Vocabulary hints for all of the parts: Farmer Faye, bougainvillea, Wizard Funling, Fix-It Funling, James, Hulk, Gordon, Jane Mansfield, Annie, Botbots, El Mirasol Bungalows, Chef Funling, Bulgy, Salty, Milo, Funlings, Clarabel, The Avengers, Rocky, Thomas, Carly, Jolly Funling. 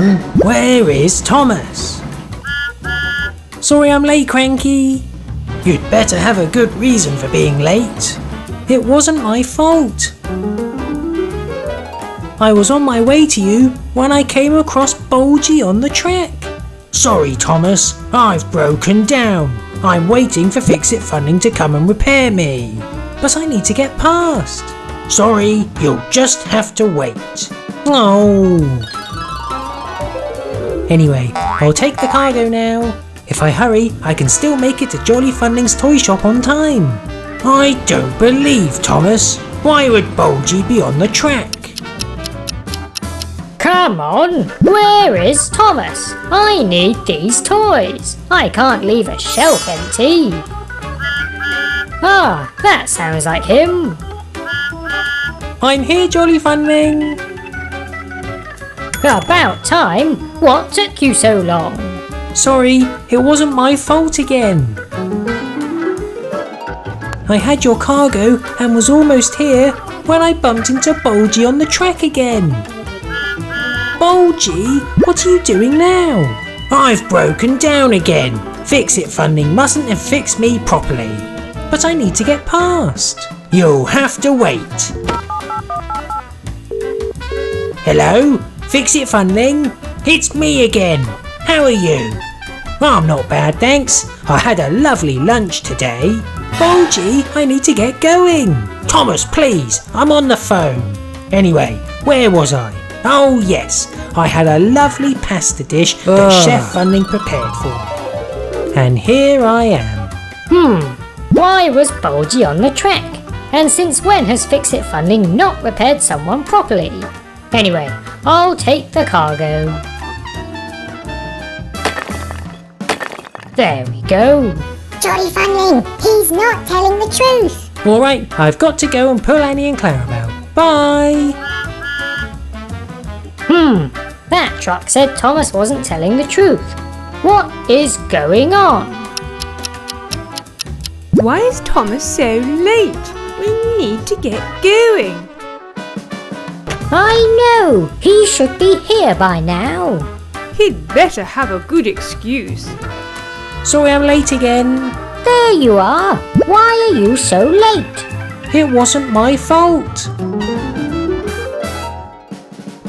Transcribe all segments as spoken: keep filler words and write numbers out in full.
on, where is Thomas? Sorry I'm late, Cranky. You'd better have a good reason for being late. It wasn't my fault. I was on my way to you when I came across Bulgy on the track. Sorry, Thomas, I've broken down. I'm waiting for Fix-It Funling to come and repair me. But I need to get past. Sorry, you'll just have to wait. Oh. Anyway, I'll take the cargo now. If I hurry, I can still make it to Jolly Funling's toy shop on time. I don't believe, Thomas. Why would Bulgy be on the track? Come on, where is Thomas? I need these toys. I can't leave a shelf empty. Ah, that sounds like him. I'm here, Jolly Funling. About time. What took you so long? Sorry, it wasn't my fault again. I had your cargo and was almost here when I bumped into Bulgy on the track again. Bulgy, what are you doing now? I've broken down again. Fix-It Funling mustn't have fixed me properly. But I need to get past. You'll have to wait. Hello? Fix-It Funling? It's me again. How are you? I'm not bad, thanks. I had a lovely lunch today. Bulgy, I need to get going. Thomas, please, I'm on the phone. Anyway, where was I? Oh yes, I had a lovely pasta dish that oh. Chef Funling prepared for me. And here I am. Hmm, why was Bulgy on the track? And since when has Fix-It Funling not repaired someone properly? Anyway, I'll take the cargo. There we go. Jolly Funling, he's not telling the truth. Alright, I've got to go and pull Annie and Clarabel. Bye! Hmm, that truck said Thomas wasn't telling the truth. What is going on? Why is Thomas so late? We need to get going. I know, he should be here by now. He'd better have a good excuse. Sorry I'm late again. There you are. Why are you so late? It wasn't my fault.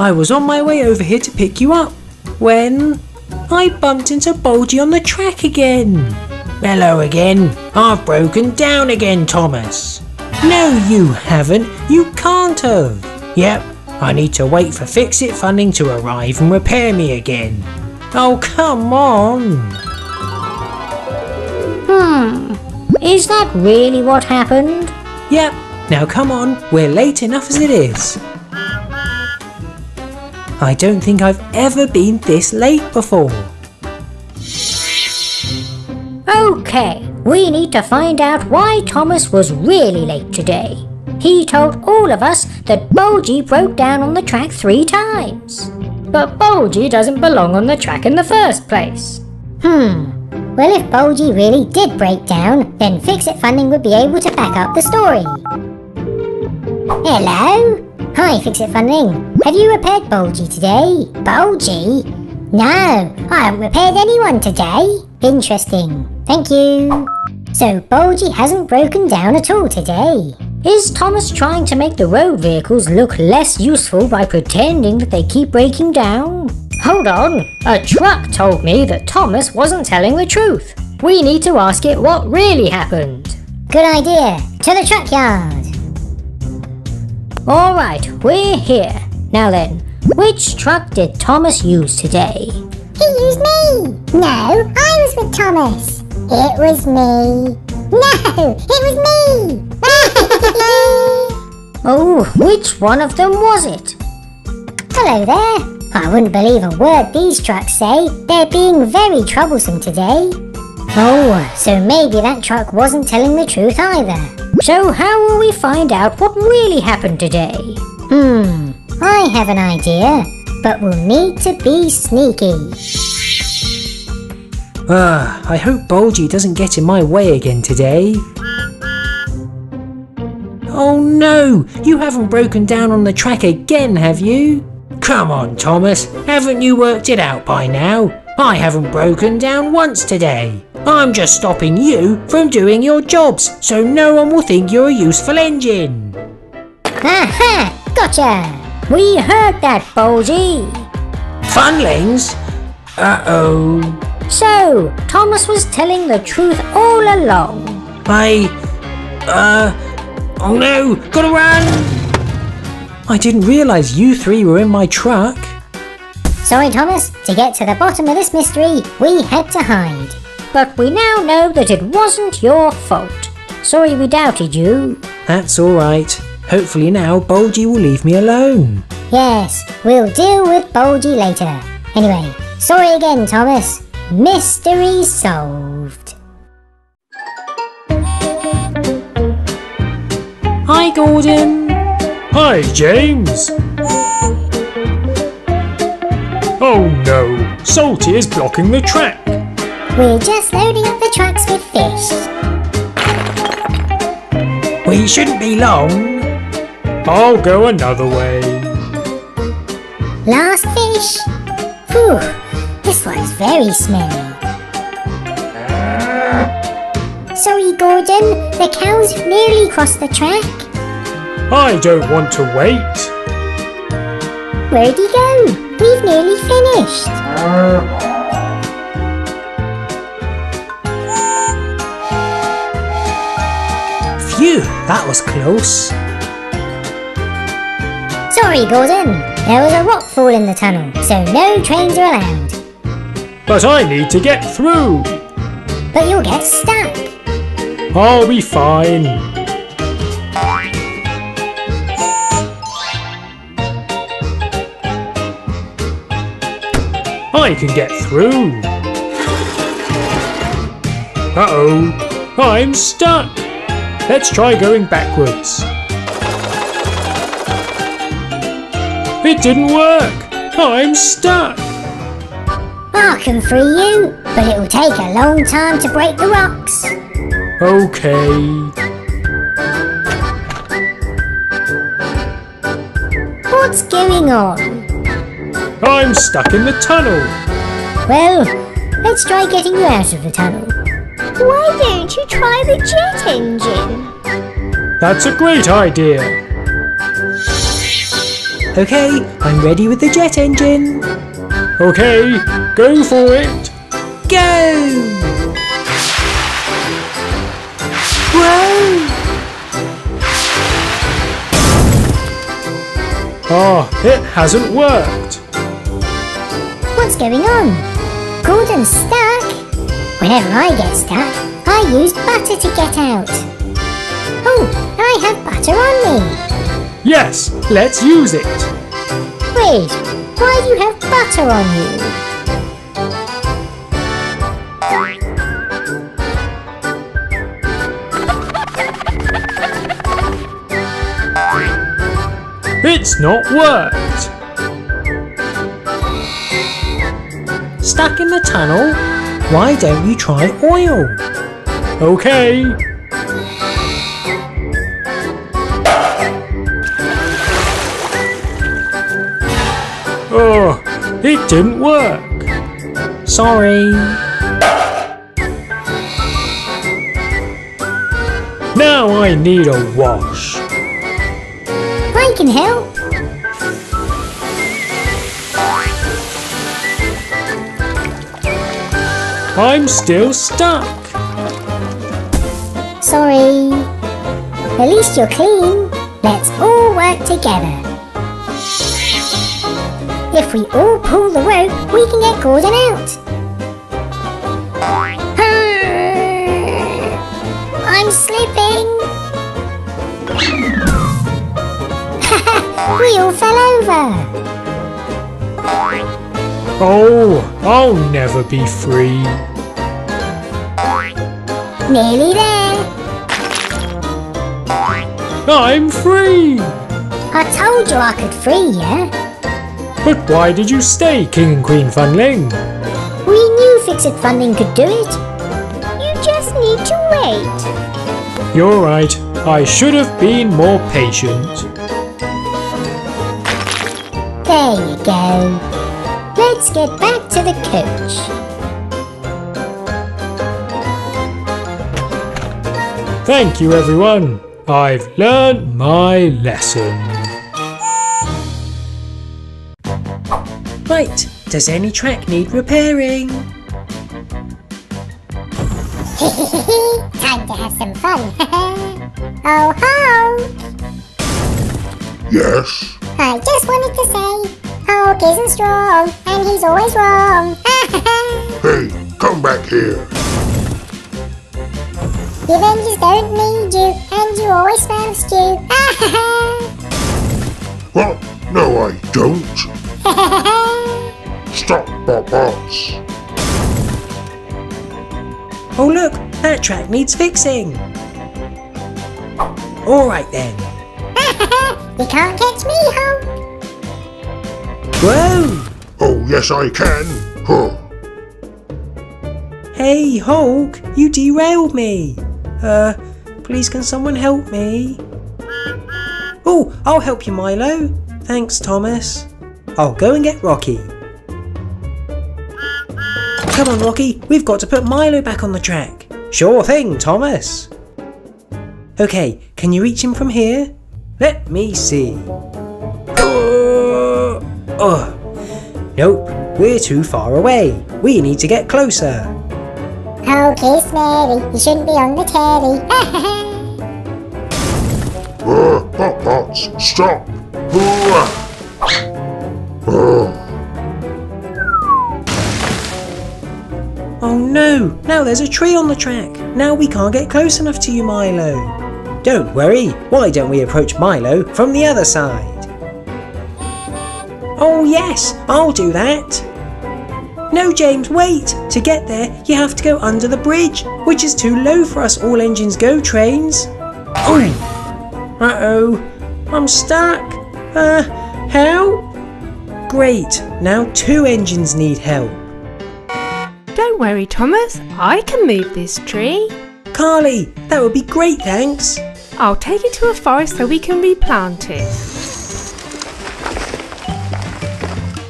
I was on my way over here to pick you up when I bumped into Bulgy on the track again. Hello again. I've broken down again, Thomas. No, you haven't. You can't have. Yep, I need to wait for Fix-It Funling to arrive and repair me again. Oh, come on. Hmm, is that really what happened? Yep, now come on. We're late enough as it is. I don't think I've ever been this late before. Okay, we need to find out why Thomas was really late today. He told all of us that Bulgy broke down on the track three times. But Bulgy doesn't belong on the track in the first place. Hmm. Well, if Bulgy really did break down, then Fix-It Funling would be able to back up the story. Hello? Hi, Fix-It Funling. Have you repaired Bulgy today? Bulgy? No, I haven't repaired anyone today. Interesting. Thank you. So Bulgy hasn't broken down at all today. Is Thomas trying to make the road vehicles look less useful by pretending that they keep breaking down? Hold on. A truck told me that Thomas wasn't telling the truth. We need to ask it what really happened. Good idea. To the truck yard. Alright, we're here. Now then, which truck did Thomas use today? He used me! No, I was with Thomas. It was me. No, it was me! Oh, which one of them was it? Hello there. I wouldn't believe a word these trucks say. They're being very troublesome today. Oh, so maybe that truck wasn't telling the truth either. So how will we find out what really happened today? Hmm, I have an idea, but we'll need to be sneaky. Ah, uh, I hope Bulgy doesn't get in my way again today. Oh no, you haven't broken down on the track again, have you? Come on, Thomas, haven't you worked it out by now? I haven't broken down once today. I'm just stopping you from doing your jobs so no one will think you're a useful engine. Aha! Gotcha! We heard that, Bulgy. Funlings? Uh-oh. So, Thomas was telling the truth all along. I... Uh... Oh no! Gotta run! I didn't realise you three were in my truck. Sorry, Thomas. To get to the bottom of this mystery, we had to hide. But we now know that it wasn't your fault. Sorry we doubted you. That's alright. Hopefully now Bulgy will leave me alone. Yes, we'll deal with Bulgy later. Anyway, sorry again, Thomas. Mystery solved. Hi, Gordon. Hi, James. Oh no, Salty is blocking the track. We're just loading up the trucks with fish. We shouldn't be long. I'll go another way. Last fish. Phew, this one's very smelly. Sorry, Gordon, the cows nearly crossed the track. I don't want to wait. Where'd he go? We've nearly finished. Phew, that was close. Sorry, Gordon, there was a rockfall in the tunnel, so no trains are allowed. But I need to get through. But you'll get stuck. I'll be fine. I can get through. Uh-oh, I'm stuck. Let's try going backwards. It didn't work! I'm stuck! I can free you, but it will take a long time to break the rocks. Okay. What's going on? I'm stuck in the tunnel. Well, let's try getting you out of the tunnel. Why don't you try the jet engine? That's a great idea. Okay, I'm ready with the jet engine. Okay, go for it. Go! Whoa! Ah, oh, it hasn't worked. What's going on? Gordon's stuck. Whenever I get stuck, I use butter to get out. Oh, I have butter on me. Yes, let's use it. Wait, why do you have butter on you? It's not worked. Stuck in the tunnel? Why don't you try oil? Okay. Oh, it didn't work. Sorry. Now I need a wash. I can help. I'm still stuck. Sorry. At least you're clean. Let's all work together. If we all pull the rope, we can get Gordon out. I'm slipping. We all fell over. Oh, I'll never be free. Nearly there. I'm free. I told you I could free you. But why did you stay, King and Queen Funling? We knew Fix-It Funling could do it. You just need to wait. You're right. I should have been more patient. There There you go. Let's get back to the coach. Thank you, everyone. I've learned my lesson. Right, does any track need repairing? Time to have some fun. Oh, Hulk! Yes? I just wanted to say, Hulk isn't strong, and he's always wrong. Hey, come back here. The Avengers don't need you, and you always found you. What? No, I don't. Stop, Botbots. Oh look, that track needs fixing. Alright then. You can't catch me, Hulk. Whoa! Oh yes I can. Huh. Hey Hulk, you derailed me. Uh, please can someone help me? Oh, I'll help you, Milo. Thanks, Thomas. I'll go and get Rocky. Come on, Rocky, we've got to put Milo back on the track. Sure thing, Thomas. Okay, can you reach him from here? Let me see. Oh, oh. Nope, we're too far away. We need to get closer. Okay, Smitty, you shouldn't be on the telly. uh, Botbots, stop! Oh no, now there's a tree on the track. Now we can't get close enough to you, Milo. Don't worry, why don't we approach Milo from the other side? Oh yes, I'll do that. No, James, wait! To get there, you have to go under the bridge, which is too low for us all engines go trains. Uh-oh, I'm stuck. Uh, help? Great, now two engines need help. Don't worry, Thomas, I can move this tree. Carly, that would be great, thanks. I'll take it to a forest so we can replant it.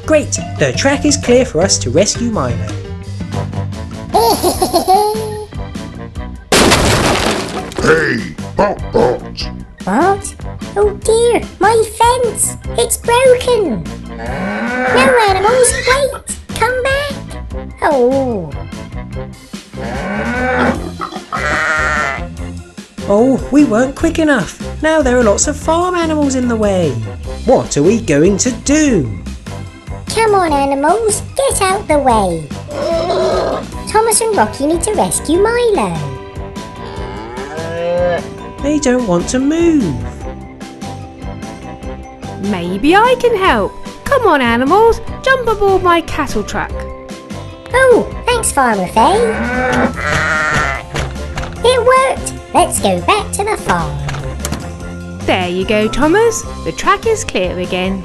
Great! The track is clear for us to rescue Milo. Hey, Botbot! What? Oh dear, my fence! It's broken! No animals, wait! Come back! Oh! Oh, we weren't quick enough. Now there are lots of farm animals in the way. What are we going to do? Come on, animals, get out the way. Thomas and Rocky need to rescue Milo. They don't want to move. Maybe I can help. Come on, animals, jump aboard my cattle truck. Oh, thanks, Farmer Faye. It worked. Let's go back to the farm. There you go, Thomas. The track is clear again.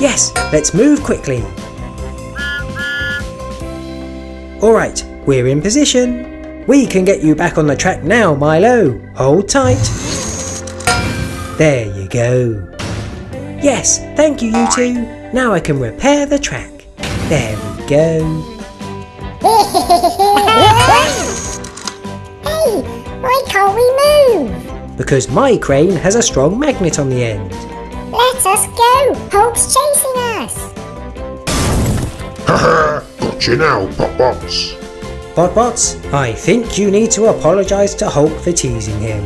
Yes, let's move quickly. Alright, we're in position. We can get you back on the track now, Milo. Hold tight. There you go. Yes, thank you, you two. Now I can repair the track. There we go. Hey, why can't we move? Because my crane has a strong magnet on the end. Let us go! Hulk's chasing us! Haha! Got you now, Botbots! Botbots, I think you need to apologise to Hulk for teasing him.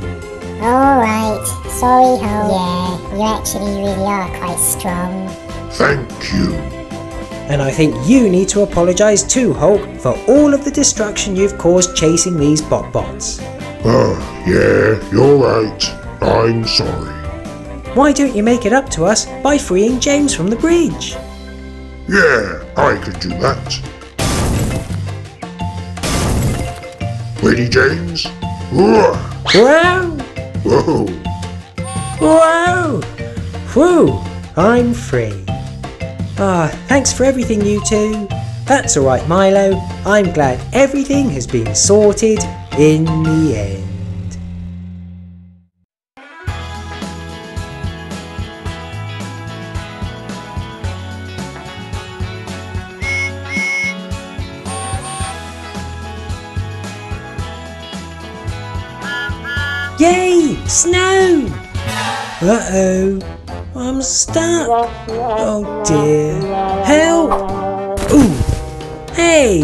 Alright, sorry Hulk. Yeah, you actually really are quite strong. Thank you. And I think you need to apologise too, Hulk, for all of the destruction you've caused chasing these Botbots. Oh, yeah, you're right. I'm sorry. Why don't you make it up to us by freeing James from the bridge? Yeah, I could do that. Ready, James? Whoa! Whoa! Whoa! Whew! I'm free. Ah, oh, thanks for everything, you two. That's alright, Milo. I'm glad everything has been sorted in the end. Yay! Snow! Uh-oh. I'm stuck. Oh dear. Help! Ooh! Hey!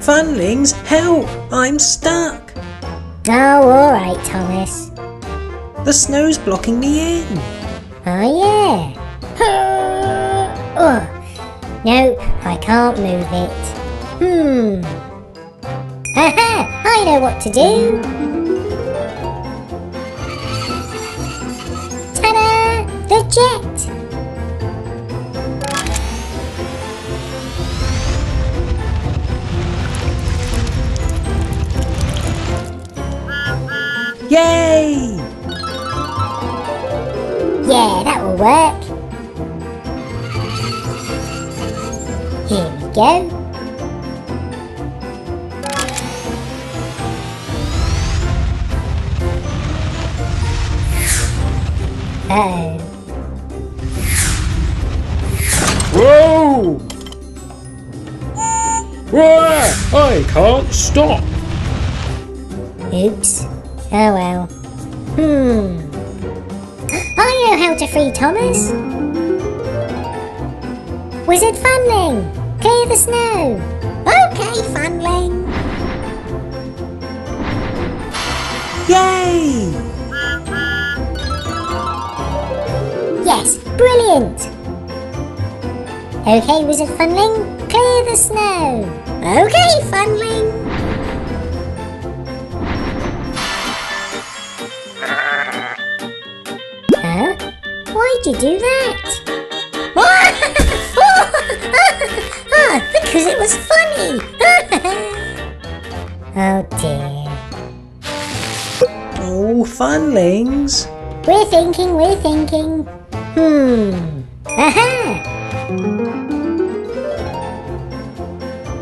Funlings, help! I'm stuck! Oh, alright, Thomas. The snow's blocking me in. Oh, yeah. Oh. Nope, I can't move it. Hmm. Aha! I know what to do. Ta-da! The jet. Yay! Yeah, that will work. Here we go. Uh-oh. Whoa! Whoa! I can't stop! Oops. Oh well. Hmm. I know how to free Thomas! Wizard Funling! Clear the snow! Okay, Funling! Yay! Yes, brilliant! Okay, Wizard Funling, clear the snow! Okay, Funling! Huh? Why'd you do that? Oh, because it was funny! Oh dear. Oh, Funlings! We're thinking, we're thinking. Hmm. Aha!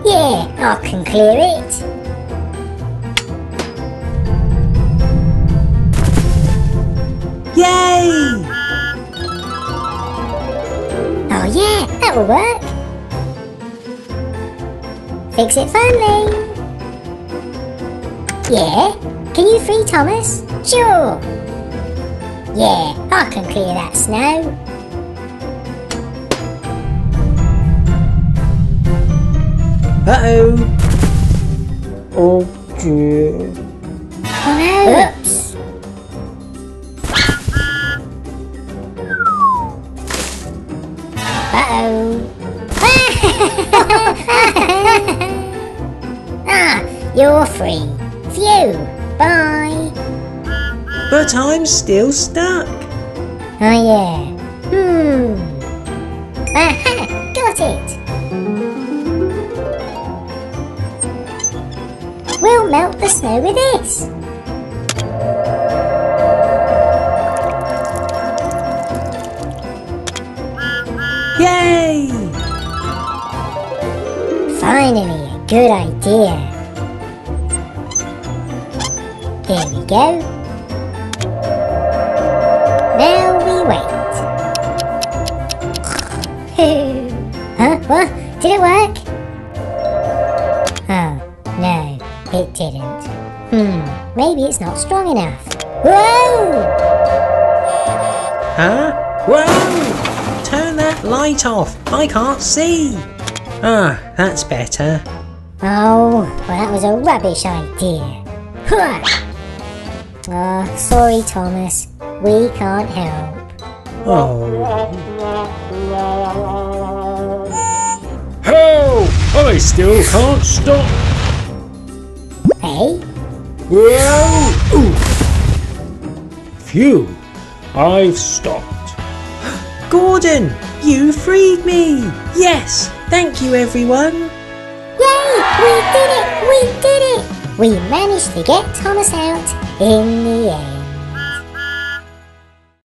Yeah, I can clear it. Yay! Oh yeah, that will work. Fix-It Funling. Yeah, can you free Thomas? Sure. Yeah, I can clear that snow. Uh-oh. Oh dear. Oh no. Oops. Uh-oh. Ah, you're free. Phew. Bye. But I'm still stuck. Oh yeah. Hmm. Aha! Got it! We'll melt the snow with this. Yay! Finally, a good idea. There we go. Now we wait. Huh? What? Did it work? Oh, no, it didn't. Hmm, maybe it's not strong enough. Whoa! Huh? Whoa! Turn that light off. I can't see. Ah, that's better. Oh, well, that was a rubbish idea. Ah, oh, sorry, Thomas. We can't help. Oh. Help! I still can't stop. Hey? Whoa! Ooh. Phew! I've stopped. Gordon! You freed me! Yes! Thank you, everyone! Yay! We did it! We did it! We managed to get Thomas out in the end.